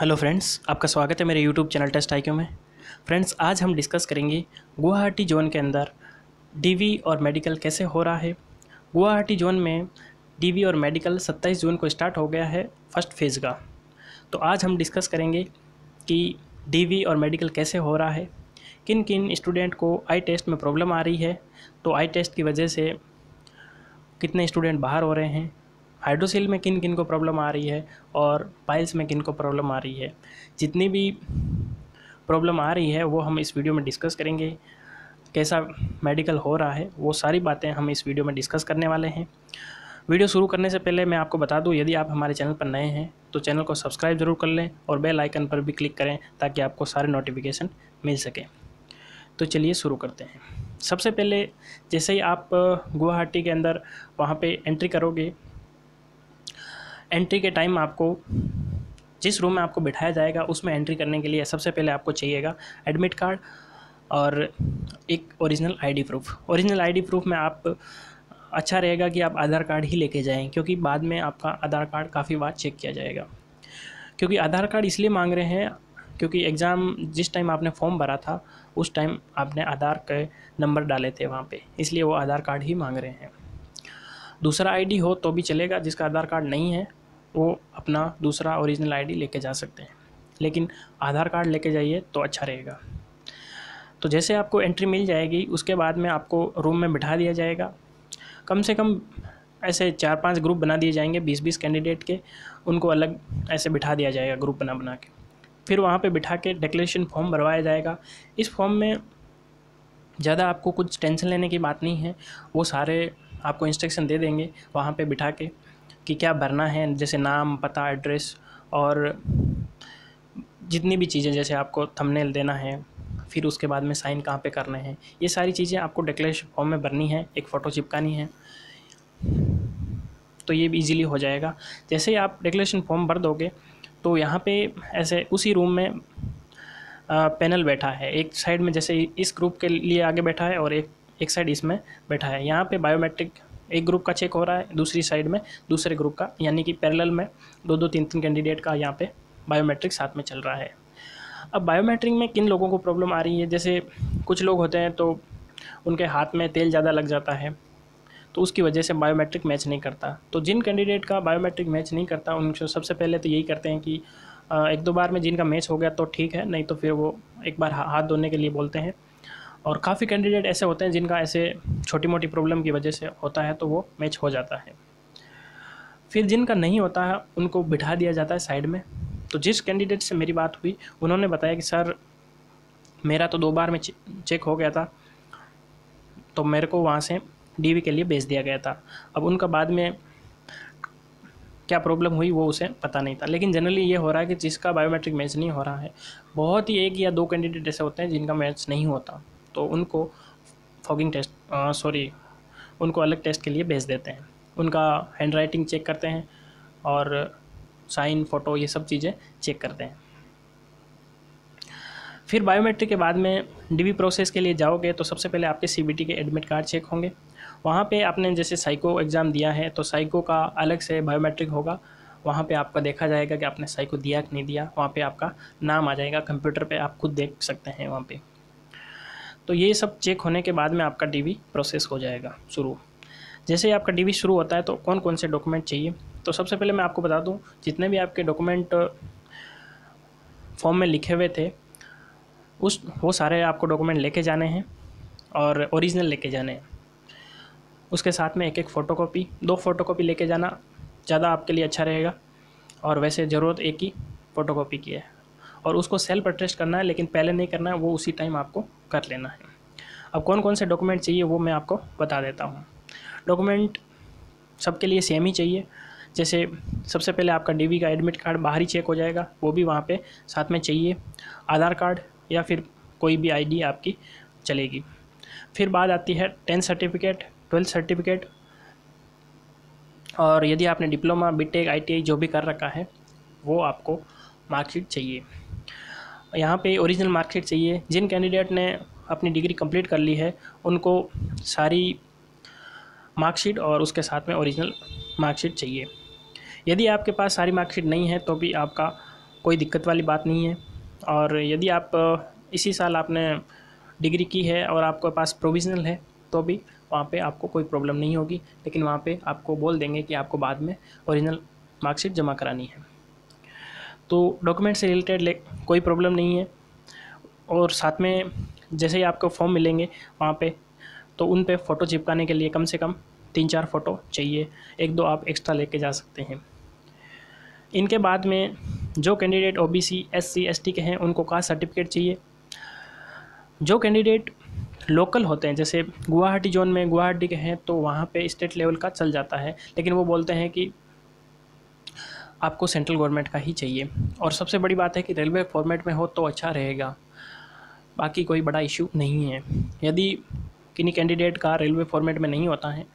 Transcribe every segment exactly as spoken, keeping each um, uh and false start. Hello friends, आपका स्वागत है मेरे YouTube channel Test I Q में। फ्रेंड्स, आज हम डिस्कस करेंगे गुवाहाटी जोन के अंदर डीवी और मेडिकल कैसे हो रहा है। गुवाहाटी जोन में डीवी और मेडिकल सत्ताईस जून को स्टार्ट हो गया है फर्स्ट फेज़ का। तो आज हम डिस्कस करेंगे कि डीवी और मेडिकल कैसे हो रहा है, किन किन स्टूडेंट को आई टेस्ट में प्रॉब्लम आ रही है, तो आई टेस्ट की वजह से कितने स्टूडेंट बाहर हो रहे हैं, हाइड्रोसेल में किन किन को प्रॉब्लम आ रही है और पाइल्स में किन को प्रॉब्लम आ रही है। जितनी भी प्रॉब्लम आ रही है वो हम इस वीडियो में डिस्कस करेंगे। कैसा मेडिकल हो रहा है वो सारी बातें हम इस वीडियो में डिस्कस करने वाले हैं। वीडियो शुरू करने से पहले मैं आपको बता दूं, यदि आप हमारे चैनल पर नए हैं तो चैनल को सब्सक्राइब ज़रूर कर लें और बेल आइकन पर भी क्लिक करें ताकि आपको सारे नोटिफिकेशन मिल सकें। तो चलिए शुरू करते हैं। सबसे पहले जैसे ही आप गुवाहाटी के अंदर वहाँ पर एंट्री करोगे, एंट्री के टाइम आपको जिस रूम में आपको बिठाया जाएगा उसमें एंट्री करने के लिए सबसे पहले आपको चाहिएगा एडमिट कार्ड और एक original ID proof. Original ID proof में आप अच्छा रहेगा कि आप आधार कार्ड ही लेके जाएं, क्योंकि बाद में आपका आधार कार्ड काफ़ी बार चेक किया जाएगा। क्योंकि आधार कार्ड इसलिए मांग रहे हैं क्योंकि एग्ज़ाम जिस टाइम आपने फॉर्म भरा था उस टाइम आपने आधार के नंबर डाले थे वहाँ पर, इसलिए वो आधार कार्ड ही मांग रहे हैं। दूसरा आईडी हो तो भी चलेगा, जिसका आधार कार्ड नहीं है वो अपना दूसरा ओरिजिनल आईडी लेके जा सकते हैं, लेकिन आधार कार्ड लेके जाइए तो अच्छा रहेगा। तो जैसे आपको एंट्री मिल जाएगी उसके बाद में आपको रूम में बिठा दिया जाएगा। कम से कम ऐसे चार पांच ग्रुप बना दिए जाएंगे, बीस बीस कैंडिडेट के, उनको अलग ऐसे बिठा दिया जाएगा ग्रुप बना बना के। फिर वहाँ पर बिठा के डिक्लेरेशन फॉर्म भरवाया जाएगा। इस फॉर्म में ज़्यादा आपको कुछ टेंशन लेने की बात नहीं है, वो सारे आपको इंस्ट्रक्शन दे देंगे वहाँ पे बिठा के कि क्या भरना है, जैसे नाम, पता, एड्रेस और जितनी भी चीज़ें, जैसे आपको थंबनेल देना है, फिर उसके बाद में साइन कहाँ पे करने हैं, ये सारी चीज़ें आपको डिक्लेरेशन फॉर्म में भरनी है, एक फ़ोटो चिपकानी है। तो ये भी ईजिली हो जाएगा। जैसे ही आप डिक्लेरेशन फॉर्म भर दोगे तो यहाँ पर ऐसे उसी रूम में पैनल बैठा है, एक साइड में जैसे इस ग्रुप के लिए आगे बैठा है और एक एक साइड इसमें बैठा है। यहाँ पे बायोमेट्रिक एक ग्रुप का चेक हो रहा है, दूसरी साइड में दूसरे ग्रुप का, यानी कि पैरेलल में दो दो तीन तीन कैंडिडेट का यहाँ पे बायोमेट्रिक साथ में चल रहा है। अब बायोमेट्रिक में किन लोगों को प्रॉब्लम आ रही है, जैसे कुछ लोग होते हैं तो उनके हाथ में तेल ज़्यादा लग जाता है तो उसकी वजह से बायोमेट्रिक मैच नहीं करता। तो जिन कैंडिडेट का बायोमेट्रिक मैच नहीं करता उनको सबसे पहले तो यही करते हैं कि एक दो बार में जिनका मैच हो गया तो ठीक है, नहीं तो फिर वो एक बार हाथ धोने के लिए बोलते हैं। और काफ़ी कैंडिडेट ऐसे होते हैं जिनका ऐसे छोटी मोटी प्रॉब्लम की वजह से होता है तो वो मैच हो जाता है। फिर जिनका नहीं होता है उनको बिठा दिया जाता है साइड में। तो जिस कैंडिडेट से मेरी बात हुई उन्होंने बताया कि सर मेरा तो दो बार में चेक हो गया था तो मेरे को वहाँ से डीवी के लिए भेज दिया गया था। अब उनका बाद में क्या प्रॉब्लम हुई वो उसे पता नहीं था, लेकिन जनरली ये हो रहा है कि जिसका बायोमेट्रिक मैच नहीं हो रहा है, बहुत ही एक या दो कैंडिडेट ऐसे होते हैं जिनका मैच नहीं होता तो उनको फॉगिंग टेस्ट सॉरी उनको अलग टेस्ट के लिए भेज देते हैं। उनका हैंड राइटिंग चेक करते हैं और साइन, फ़ोटो, ये सब चीज़ें चेक करते हैं। फिर बायोमेट्रिक के बाद में डीवी प्रोसेस के लिए जाओगे तो सबसे पहले आपके सीबीटी के एडमिट कार्ड चेक होंगे। वहाँ पे आपने जैसे साइको एग्ज़ाम दिया है तो साइको का अलग से बायोमेट्रिक होगा, वहाँ पे आपका देखा जाएगा कि आपने साइको दिया कि नहीं दिया। वहाँ पे आपका नाम आ जाएगा कंप्यूटर पे, आप खुद देख सकते हैं वहाँ पे। तो ये सब चेक होने के बाद में आपका डीवी प्रोसेस हो जाएगा शुरू। जैसे ही आपका डीवी शुरू होता है तो कौन कौन से डॉक्यूमेंट चाहिए, तो सबसे पहले मैं आपको बता दूँ जितने भी आपके डॉक्यूमेंट फॉर्म में लिखे हुए थे उस वो सारे आपको डॉक्यूमेंट लेके जाने हैं और ओरिजिनल लेके जाने हैं। उसके साथ में एक एक फ़ोटोकॉपी, दो फ़ोटोकॉपी लेके जाना ज़्यादा आपके लिए अच्छा रहेगा, और वैसे ज़रूरत एक ही फ़ोटोकॉपी की है। और उसको सेल्फ अटेस्ट करना है, लेकिन पहले नहीं करना है, वो उसी टाइम आपको कर लेना है। अब कौन कौन से डॉक्यूमेंट चाहिए वो मैं आपको बता देता हूँ। डॉक्यूमेंट सबके लिए सेम ही चाहिए। जैसे सबसे पहले आपका डीवी का एडमिट कार्ड बाहर ही चेक हो जाएगा, वो भी वहाँ पर साथ में चाहिए। आधार कार्ड या फिर कोई भी आईडी आपकी चलेगी। फिर बात आती है टेंथ सर्टिफिकेट, ट्वेल्थ सर्टिफिकेट, और यदि आपने डिप्लोमा, बीटेक, आईटीआई जो भी कर रखा है वो आपको मार्कशीट चाहिए। यहाँ पे ओरिजिनल मार्कशीट चाहिए। जिन कैंडिडेट ने अपनी डिग्री कंप्लीट कर ली है उनको सारी मार्कशीट और उसके साथ में ओरिजिनल मार्कशीट चाहिए। यदि आपके पास सारी मार्कशीट नहीं है तो भी आपका कोई दिक्कत वाली बात नहीं है। और यदि आप इसी साल आपने डिग्री की है और आपके पास प्रोविजनल है तो भी वहाँ पे आपको कोई प्रॉब्लम नहीं होगी, लेकिन वहाँ पे आपको बोल देंगे कि आपको बाद में ओरिजिनल मार्कशीट जमा करानी है। तो डॉक्यूमेंट से रिलेटेड कोई प्रॉब्लम नहीं है। और साथ में जैसे ही आपको फॉर्म मिलेंगे वहाँ पे, तो उन पे फ़ोटो चिपकाने के लिए कम से कम तीन चार फ़ोटो चाहिए, एक दो आप एक्स्ट्रा लेके जा सकते हैं। इनके बाद में जो कैंडिडेट ओबीसी, एससी, एसटी के हैं उनको कास्ट सर्टिफिकेट चाहिए। जो कैंडिडेट लोकल होते हैं जैसे गुवाहाटी जोन में गुवाहाटी के हैं तो वहाँ पे स्टेट लेवल का चल जाता है, लेकिन वो बोलते हैं कि आपको सेंट्रल गवर्नमेंट का ही चाहिए। और सबसे बड़ी बात है कि रेलवे फॉर्मेट में हो तो अच्छा रहेगा, बाकी कोई बड़ा इशू नहीं है। यदि किन्हीं कैंडिडेट का रेलवे फॉर्मेट में नहीं होता है,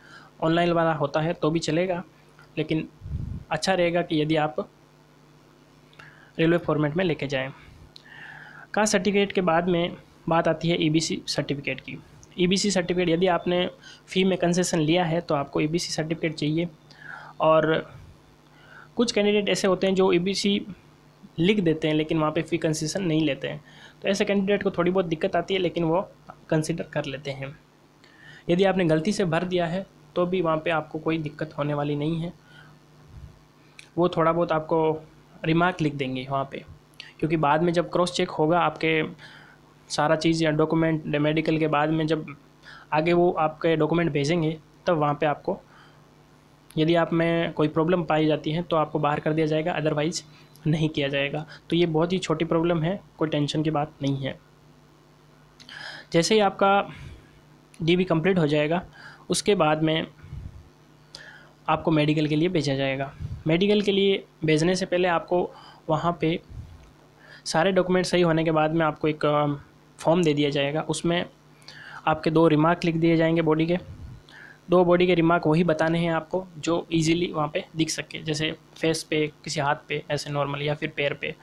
ऑनलाइन वाला होता है तो भी चलेगा, लेकिन अच्छा रहेगा कि यदि आप रेलवे फॉर्मेट में लेके जाएँ। कास्ट सर्टिफिकेट के बाद में बात आती है ईबीसी सर्टिफिकेट की। ईबीसी सर्टिफिकेट यदि आपने फ़ी में कंसेशन लिया है तो आपको ईबीसी सर्टिफिकेट चाहिए। और कुछ कैंडिडेट ऐसे होते हैं जो ईबीसी लिख देते हैं लेकिन वहाँ पे फ़ी कंसेशन नहीं लेते हैं, तो ऐसे कैंडिडेट को थोड़ी बहुत दिक्कत आती है, लेकिन वो कंसिडर कर लेते हैं। यदि आपने गलती से भर दिया है तो भी वहाँ पर आपको कोई दिक्कत होने वाली नहीं है, वो थोड़ा बहुत आपको रिमार्क लिख देंगे वहाँ पर, क्योंकि बाद में जब क्रॉस चेक होगा आपके सारा चीज़ या डॉक्यूमेंट मेडिकल के बाद में जब आगे वो आपके डॉक्यूमेंट भेजेंगे तब तो वहाँ पे आपको यदि आप में कोई प्रॉब्लम पाई जाती है तो आपको बाहर कर दिया जाएगा, अदरवाइज़ नहीं किया जाएगा। तो ये बहुत ही छोटी प्रॉब्लम है, कोई टेंशन की बात नहीं है। जैसे ही आपका डीवी कंप्लीट हो जाएगा उसके बाद में आपको मेडिकल के लिए भेजा जाएगा। मेडिकल के लिए भेजने से पहले आपको वहाँ पर सारे डॉक्यूमेंट सही होने के बाद में आपको एक फॉर्म दे दिया जाएगा, उसमें आपके दो रिमार्क लिख दिए जाएंगे बॉडी के। दो बॉडी के रिमार्क वही बताने हैं आपको जो इजीली वहाँ पे दिख सके, जैसे फेस पे, किसी हाथ पे ऐसे नॉर्मल, या फिर पैर पे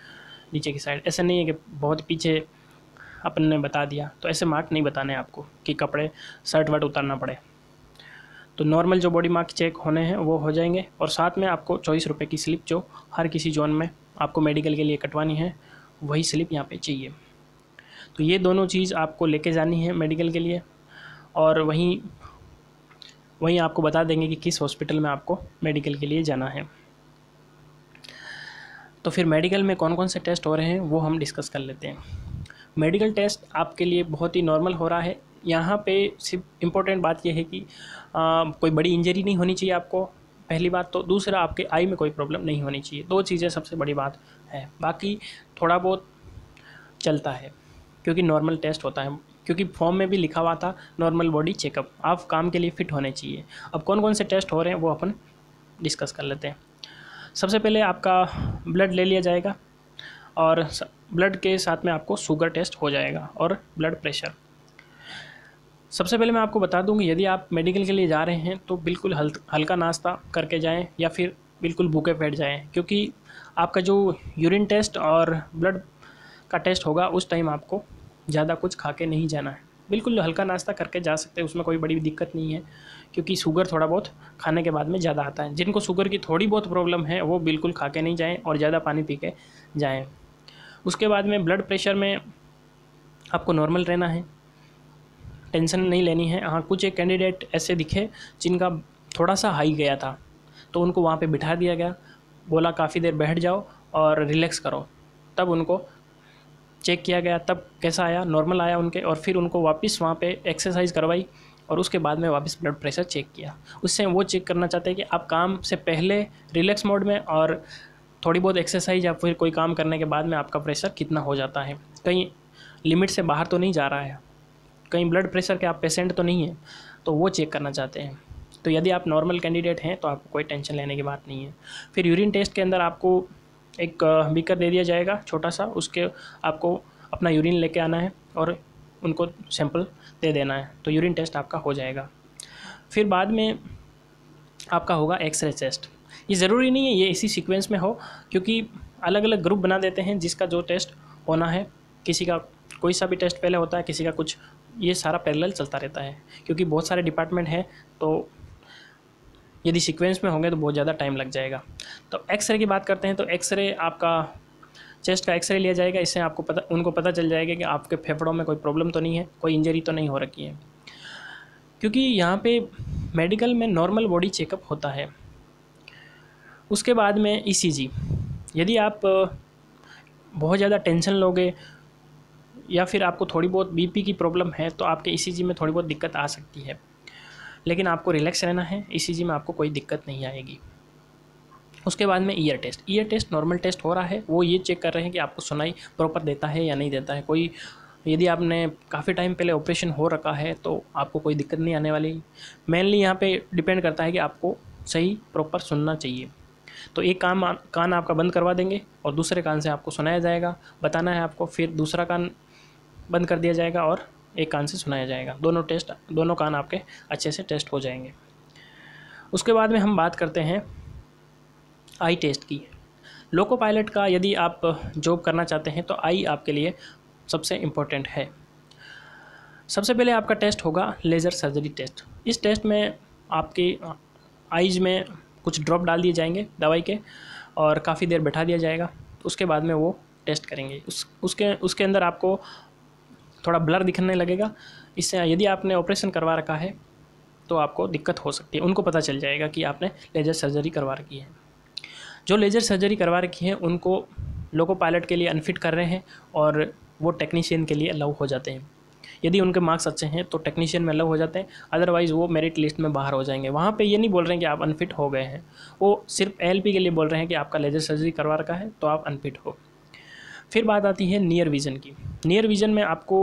नीचे की साइड। ऐसा नहीं है कि बहुत पीछे अपन ने बता दिया, तो ऐसे मार्क नहीं बताने आपको कि कपड़े शर्ट वर्ट उतारना पड़े। तो नॉर्मल जो बॉडी मार्क चेक होने हैं वो हो जाएंगे। और साथ में आपको चौबीस रुपये की स्लिप जो हर किसी जोन में आपको मेडिकल के लिए कटवानी है, वही स्लिप यहाँ पे चाहिए। तो ये दोनों चीज़ आपको लेके जानी है मेडिकल के लिए। और वहीं वहीं आपको बता देंगे कि किस हॉस्पिटल में आपको मेडिकल के लिए जाना है। तो फिर मेडिकल में कौन कौन से टेस्ट हो रहे हैं वो हम डिस्कस कर लेते हैं। मेडिकल टेस्ट आपके लिए बहुत ही नॉर्मल हो रहा है। यहाँ पे सिर्फ इम्पोर्टेंट बात यह है कि आ, कोई बड़ी इंजरी नहीं होनी चाहिए आपको, पहली बात तो। दूसरा, आपके आई में कोई प्रॉब्लम नहीं होनी चाहिए। दो चीज़ें सबसे बड़ी बात है, बाकी थोड़ा बहुत चलता है क्योंकि नॉर्मल टेस्ट होता है, क्योंकि फॉर्म में भी लिखा हुआ था नॉर्मल बॉडी चेकअप। आप काम के लिए फ़िट होने चाहिए। अब कौन कौन से टेस्ट हो रहे हैं वो अपन डिस्कस कर लेते हैं। सबसे पहले आपका ब्लड ले लिया जाएगा और ब्लड के साथ में आपको शुगर टेस्ट हो जाएगा और ब्लड प्रेशर। सबसे पहले मैं आपको बता दूं कि यदि आप मेडिकल के लिए जा रहे हैं तो बिल्कुल हल, हल्का नाश्ता करके जाएं या फिर बिल्कुल भूखे पेट जाएं, क्योंकि आपका जो यूरिन टेस्ट और ब्लड का टेस्ट होगा उस टाइम आपको ज़्यादा कुछ खा के नहीं जाना है। बिल्कुल हल्का नाश्ता करके जा सकते हैं, उसमें कोई बड़ी दिक्कत नहीं है, क्योंकि शुगर थोड़ा बहुत खाने के बाद में ज़्यादा आता है। जिनको शुगर की थोड़ी बहुत प्रॉब्लम है वो बिल्कुल खा के नहीं जाएँ और ज़्यादा पानी पी के जाएँ। उसके बाद में ब्लड प्रेशर में आपको नॉर्मल रहना है, टेंशन नहीं लेनी है। हाँ, कुछ एक कैंडिडेट ऐसे दिखे जिनका थोड़ा सा हाई गया था, तो उनको वहाँ पे बिठा दिया गया, बोला काफ़ी देर बैठ जाओ और रिलैक्स करो। तब उनको चेक किया गया, तब कैसा आया, नॉर्मल आया उनके, और फिर उनको वापस वहाँ पे एक्सरसाइज करवाई और उसके बाद में वापस ब्लड प्रेशर चेक किया। उससे वो चेक करना चाहते हैं कि आप काम से पहले रिलैक्स मोड में और थोड़ी बहुत एक्सरसाइज या फिर कोई काम करने के बाद में आपका प्रेशर कितना हो जाता है, कहीं लिमिट से बाहर तो नहीं जा रहा है, कहीं ब्लड प्रेशर के आप पेशेंट तो नहीं हैं, तो वो चेक करना चाहते हैं। तो यदि आप नॉर्मल कैंडिडेट हैं तो आपको कोई टेंशन लेने की बात नहीं है। फिर यूरिन टेस्ट के अंदर आपको एक बीकर दे दिया जाएगा छोटा सा, उसके आपको अपना यूरिन लेके आना है और उनको सैंपल दे देना है, तो यूरिन टेस्ट आपका हो जाएगा। फिर बाद में आपका होगा एक्सरे टेस्ट। ये ज़रूरी नहीं है ये इसी सीक्वेंस में हो, क्योंकि अलग अलग ग्रुप बना देते हैं जिसका जो टेस्ट होना है। किसी का कोई सा भी टेस्ट पहले होता है, किसी का कुछ, ये सारा पैरेलल चलता रहता है, क्योंकि बहुत सारे डिपार्टमेंट हैं, तो यदि सीक्वेंस में होंगे तो बहुत ज़्यादा टाइम लग जाएगा। तो एक्सरे की बात करते हैं। तो एक्सरे आपका चेस्ट का एक्सरे लिया जाएगा, इससे आपको पता उनको पता चल जाएगा कि आपके फेफड़ों में कोई प्रॉब्लम तो नहीं है, कोई इंजरी तो नहीं हो रखी है, क्योंकि यहाँ पे मेडिकल में नॉर्मल बॉडी चेकअप होता है। उसके बाद में ईसीजी, यदि आप बहुत ज़्यादा टेंशन लोगे या फिर आपको थोड़ी बहुत बीपी की प्रॉब्लम है तो आपके ईसीजी में थोड़ी बहुत दिक्कत आ सकती है, लेकिन आपको रिलैक्स रहना है, ईसीजी में आपको कोई दिक्कत नहीं आएगी। उसके बाद में ear test, ear test normal test हो रहा है, वो ये चेक कर रहे हैं कि आपको सुनाई प्रॉपर देता है या नहीं देता है। कोई यदि आपने काफ़ी टाइम पहले ऑपरेशन हो रखा है तो आपको कोई दिक्कत नहीं आने वाली। मेनली यहाँ पे डिपेंड करता है कि आपको सही प्रॉपर सुनना चाहिए। तो एक काम कान आपका बंद करवा देंगे और दूसरे कान से आपको सुनाया जाएगा, बताना है आपको, फिर दूसरा कान बंद कर दिया जाएगा और एक कान से सुनाया जाएगा। दोनों टेस्ट दोनों कान आपके अच्छे से टेस्ट हो जाएंगे। उसके बाद में हम बात करते हैं आई टेस्ट की। लोको पायलट का यदि आप जॉब करना चाहते हैं तो आई आपके लिए सबसे इम्पोर्टेंट है। सबसे पहले आपका टेस्ट होगा लेज़र सर्जरी टेस्ट। इस टेस्ट में आपकी आईज में कुछ ड्रॉप डाल दिए जाएंगे दवाई के और काफ़ी देर बैठा दिया जाएगा। उसके बाद में वो टेस्ट करेंगे। उस उसके उसके अंदर आपको थोड़ा ब्लर दिखने लगेगा, इससे यदि आपने ऑपरेशन करवा रखा है तो आपको दिक्कत हो सकती है। उनको पता चल जाएगा कि आपने लेज़र सर्जरी करवा रखी है। जो लेज़र सर्जरी करवा रखी है उनको लोको पायलट के लिए अनफिट कर रहे हैं और वो टेक्नीशियन के लिए अलाउ हो जाते हैं। यदि उनके मार्क्स अच्छे हैं तो टेक्नीशियन में अलाउ हो जाते हैं, अदरवाइज़ वो मेरिट लिस्ट में बाहर हो जाएंगे। वहाँ पे ये नहीं बोल रहे हैं कि आप अनफिट हो गए हैं, वो सिर्फ एलपी के लिए बोल रहे हैं कि आपका लेजर सर्जरी करवा रखा है तो आप अनफिट हो। फिर बात आती है नियर विज़न की। नियर विज़न में आपको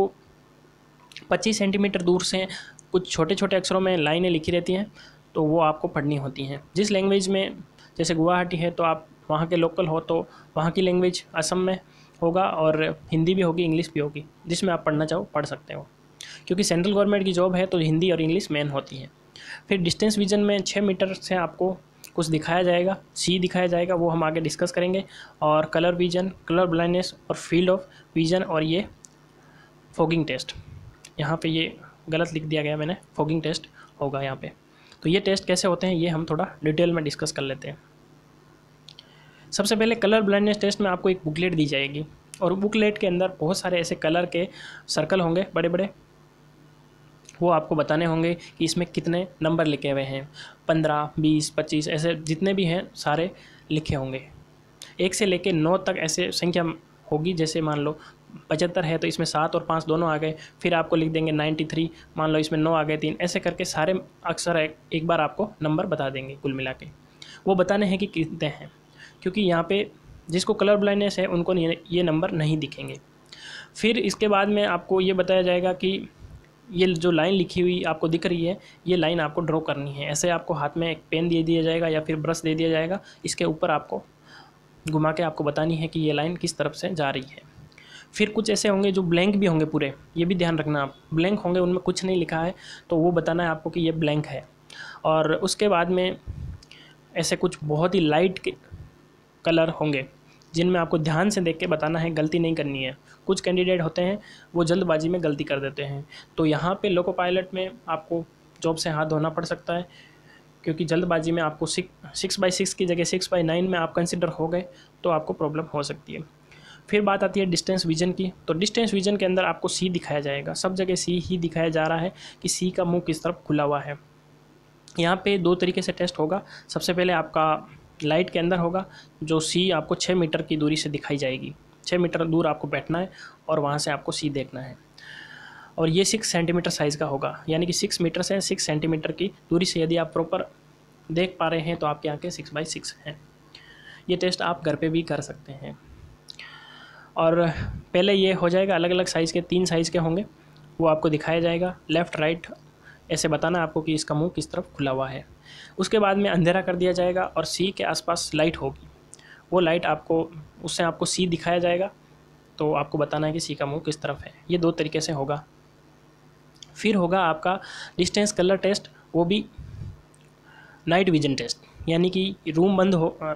पच्चीस सेंटीमीटर दूर से कुछ छोटे छोटे अक्षरों में लाइनें लिखी रहती हैं, तो वो आपको पढ़नी होती हैं। जिस लैंग्वेज में, जैसे गुवाहाटी है तो आप वहाँ के लोकल हो तो वहाँ की लैंग्वेज असम में होगा और हिंदी भी होगी, इंग्लिश भी होगी, जिसमें आप पढ़ना चाहो पढ़ सकते हो, क्योंकि सेंट्रल गवर्नमेंट की जॉब है तो हिंदी और इंग्लिश मेन होती है। फिर डिस्टेंस विज़न में छः मीटर से आपको कुछ दिखाया जाएगा, सी दिखाया जाएगा, वो हम आगे डिस्कस करेंगे। और कलर विज़न, कलर ब्लाइंडनेस और फील्ड ऑफ विज़न और ये फॉगिंग टेस्ट, यहाँ पे ये गलत लिख दिया गया मैंने, फॉगिंग टेस्ट होगा यहाँ पे। तो ये टेस्ट कैसे होते हैं ये हम थोड़ा डिटेल में डिस्कस कर लेते हैं। सबसे पहले कलर ब्लाइंडनेस टेस्ट में आपको एक बुकलेट दी जाएगी और बुकलेट के अंदर बहुत सारे ऐसे कलर के सर्कल होंगे बड़े बड़े, वो आपको बताने होंगे कि इसमें कितने नंबर लिखे हुए हैं, पंद्रह, बीस, पच्चीस, ऐसे जितने भी हैं सारे लिखे होंगे। एक से लेके नौ तक ऐसे संख्या होगी, जैसे मान लो पचहत्तर है तो इसमें सात और पाँच दोनों आ गए, फिर आपको लिख देंगे नाइन्टी थ्री, मान लो इसमें नौ आ गए, तीन, ऐसे करके सारे अक्सर एक, एक बार आपको नंबर बता देंगे कुल मिला के। वो बताने हैं कि कितने हैं, क्योंकि यहाँ पे जिसको कलर ब्लाइंडनेस है उनको ये नंबर नहीं दिखेंगे। फिर इसके बाद में आपको ये बताया जाएगा कि ये जो लाइन लिखी हुई आपको दिख रही है ये लाइन आपको ड्रॉ करनी है। ऐसे आपको हाथ में एक पेन दे दिया जाएगा या फिर ब्रश दे दिया जाएगा, इसके ऊपर आपको घुमा के आपको बतानी है कि ये लाइन किस तरफ से जा रही है। फिर कुछ ऐसे होंगे जो ब्लैंक भी होंगे पूरे, ये भी ध्यान रखना, आप ब्लैंक होंगे उनमें कुछ नहीं लिखा है तो वो बताना है आपको कि ये ब्लैंक है। और उसके बाद में ऐसे कुछ बहुत ही लाइट के कलर होंगे जिनमें आपको ध्यान से देख के बताना है, गलती नहीं करनी है। कुछ कैंडिडेट होते हैं वो जल्दबाजी में गलती कर देते हैं, तो यहाँ पे लोको पायलट में आपको जॉब से हाथ धोना पड़ सकता है, क्योंकि जल्दबाजी में आपको सिक्स सिक्स बाई सिक्स की जगह सिक्स बाई नाइन में आप कंसिडर हो गए तो आपको प्रॉब्लम हो सकती है। फिर बात आती है डिस्टेंस विज़न की। तो डिस्टेंस विज़न के अंदर आपको सी दिखाया जाएगा, सब जगह सी ही दिखाया जा रहा है कि सी का मुँह किस तरफ खुला हुआ है। यहाँ पर दो तरीके से टेस्ट होगा। सबसे पहले आपका लाइट के अंदर होगा, जो सी आपको छः मीटर की दूरी से दिखाई जाएगी, छः मीटर दूर आपको बैठना है और वहाँ से आपको सी देखना है। और ये सिक्स सेंटीमीटर साइज़ का होगा, यानी कि सिक्स मीटर से सिक्स सेंटीमीटर की दूरी से यदि आप प्रॉपर देख पा रहे हैं तो आपकी आंखें सिक्स बाई सिक्स हैं। ये टेस्ट आप घर पे भी कर सकते हैं। और पहले ये हो जाएगा, अलग अलग साइज़ के तीन साइज़ के होंगे, वो आपको दिखाया जाएगा, लेफ़्ट राइट ऐसे बताना आपको कि इसका मुंह किस तरफ खुला हुआ है। उसके बाद में अंधेरा कर दिया जाएगा और सी के आसपास लाइट होगी, वो लाइट आपको, उससे आपको सी दिखाया जाएगा तो आपको बताना है कि सी का मुंह किस तरफ है। ये दो तरीके से होगा। फिर होगा आपका डिस्टेंस कलर टेस्ट, वो भी नाइट विजन टेस्ट, यानी कि रूम बंद हो आ,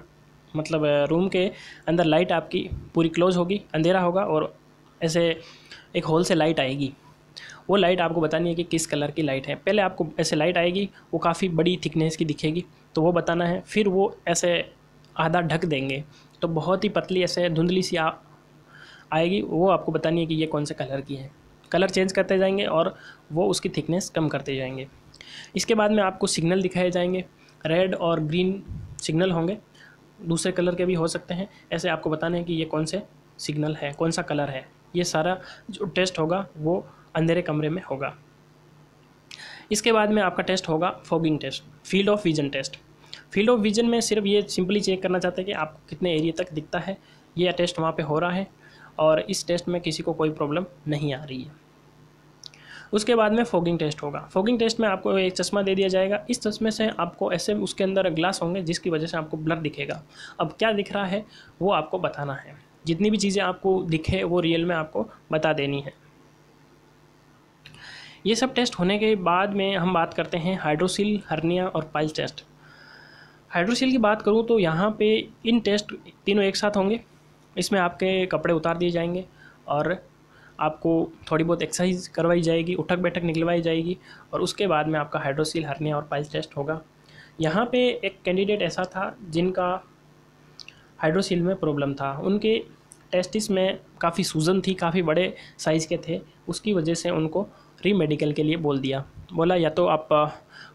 मतलब रूम के अंदर लाइट आपकी पूरी क्लोज होगी, अंधेरा होगा और ऐसे एक होल से लाइट आएगी, वो लाइट आपको बतानी है कि किस कलर की लाइट है। पहले आपको ऐसे लाइट आएगी, वो काफ़ी बड़ी थिकनेस की दिखेगी तो वो बताना है। फिर वो ऐसे आधा ढक देंगे तो बहुत ही पतली ऐसे धुंधली सी आएगी वो आपको बतानी है कि ये कौन से कलर की है। कलर चेंज करते जाएंगे और वो उसकी थिकनेस कम करते जाएंगे। इसके बाद में आपको सिग्नल दिखाए जाएंगे, रेड और ग्रीन सिग्नल होंगे, दूसरे कलर के भी हो सकते हैं। ऐसे आपको बताना है कि ये कौन से सिग्नल है, कौन सा कलर है। ये सारा जो टेस्ट होगा वो अंधेरे कमरे में होगा। इसके बाद में आपका टेस्ट होगा fogging test, field of vision test. Field of vision में सिर्फ ये सिंपली चेक करना चाहते हैं कि आपको कितने एरिया तक दिखता है। ये टेस्ट वहाँ पे हो रहा है और इस टेस्ट में किसी को कोई प्रॉब्लम नहीं आ रही है। उसके बाद में फॉगिंग टेस्ट होगा। फॉगिंग टेस्ट में आपको एक चश्मा दे दिया जाएगा। इस चश्मे से आपको ऐसे उसके अंदर ग्लास होंगे जिसकी वजह से आपको ब्लर दिखेगा। अब क्या दिख रहा है वो आपको बताना है। जितनी भी चीज़ें आपको दिखे वो रियल में आपको बता देनी है। ये सब टेस्ट होने के बाद में हम बात करते हैं हाइड्रोसील, हर्निया और पाइल्स टेस्ट। हाइड्रोसील की बात करूँ तो यहाँ पे इन टेस्ट तीनों एक साथ होंगे। इसमें आपके कपड़े उतार दिए जाएंगे और आपको थोड़ी बहुत एक्सरसाइज करवाई जाएगी, उठक बैठक निकलवाई जाएगी और उसके बाद में आपका हाइड्रोसील, हर्निया और पाइल्स टेस्ट होगा। यहाँ पे एक कैंडिडेट ऐसा था जिनका हाइड्रोसील में प्रॉब्लम था। उनके टेस्टिस में काफ़ी सूजन थी, काफ़ी बड़े साइज़ के थे। उसकी वजह से उनको री मेडिकल के लिए बोल दिया, बोला या तो आप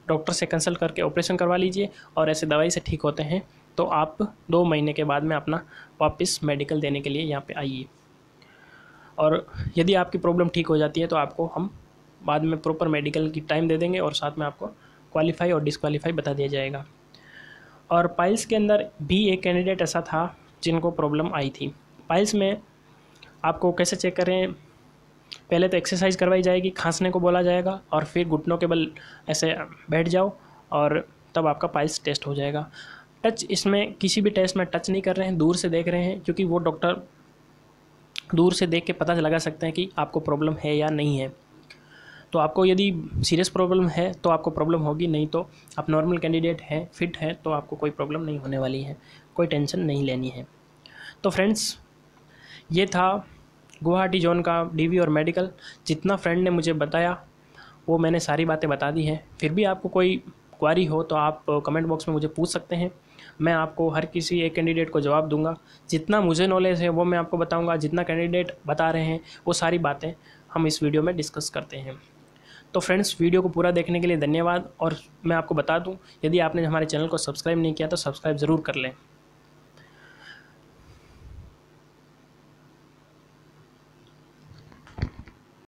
डॉक्टर से कंसल्ट करके ऑपरेशन करवा लीजिए और ऐसे दवाई से ठीक होते हैं तो आप दो महीने के बाद में अपना वापस मेडिकल देने के लिए यहाँ पे आइए और यदि आपकी प्रॉब्लम ठीक हो जाती है तो आपको हम बाद में प्रॉपर मेडिकल की टाइम दे देंगे और साथ में आपको क्वालिफाई और डिसक्वालीफाई बता दिया जाएगा। और पाइल्स के अंदर भी एक कैंडिडेट ऐसा था जिनको प्रॉब्लम आई थी। पाइल्स में आपको कैसे चेक करें, पहले तो एक्सरसाइज करवाई जाएगी, खांसने को बोला जाएगा और फिर घुटनों के बल ऐसे बैठ जाओ और तब आपका पाइल्स टेस्ट हो जाएगा। टच इसमें किसी भी टेस्ट में टच नहीं कर रहे हैं, दूर से देख रहे हैं, क्योंकि वो डॉक्टर दूर से देख के पता लगा सकते हैं कि आपको प्रॉब्लम है या नहीं है। तो आपको यदि सीरियस प्रॉब्लम है तो आपको प्रॉब्लम होगी, नहीं तो आप नॉर्मल कैंडिडेट हैं, फिट हैं तो आपको कोई प्रॉब्लम नहीं होने वाली है, कोई टेंशन नहीं लेनी है। तो फ्रेंड्स, ये था गुवाहाटी जोन का डीवी और मेडिकल। जितना फ्रेंड ने मुझे बताया वो मैंने सारी बातें बता दी हैं। फिर भी आपको कोई क्वारी हो तो आप कमेंट बॉक्स में मुझे पूछ सकते हैं। मैं आपको हर किसी एक कैंडिडेट को जवाब दूंगा। जितना मुझे नॉलेज है वो मैं आपको बताऊंगा, जितना कैंडिडेट बता रहे हैं वो सारी बातें हम इस वीडियो में डिस्कस करते हैं। तो फ्रेंड्स, वीडियो को पूरा देखने के लिए धन्यवाद। और मैं आपको बता दूं, यदि आपने हमारे चैनल को सब्सक्राइब नहीं किया तो सब्सक्राइब ज़रूर कर लें।